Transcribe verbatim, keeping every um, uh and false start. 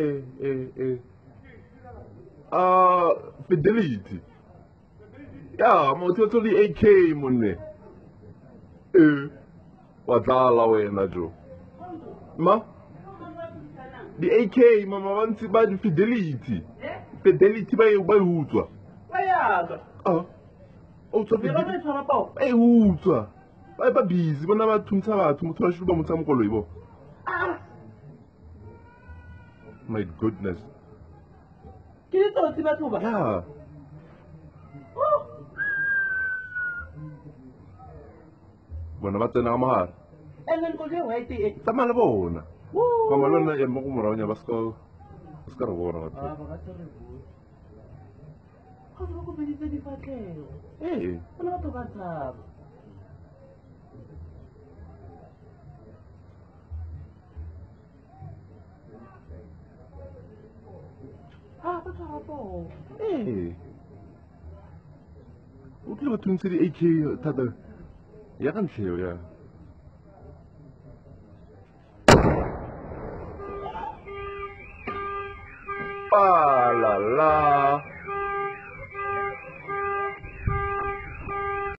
hey, hey, hey. Uh, Fidelity. Yeah, I'm totally A K money. Eh, what's all I do? Ma? The A K, mama wants to buy the Fidelity. Fidelity by by who? Where? Oh, oh, so you don't know about? Hey, who? Why babies? When I'm at Tumtara, Tumtara should be Mutamkolo. Ah, my goodness. Can you tell me about? Yeah. When I'm at Namar. And then go to Haiti. Tamalabona. Come on, I am more around your basco. Hey, what about that? Ah, what's up? Hey, what about twenty eight? Tada, you can see, yeah. Ah, la la.